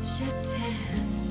Je t'aime.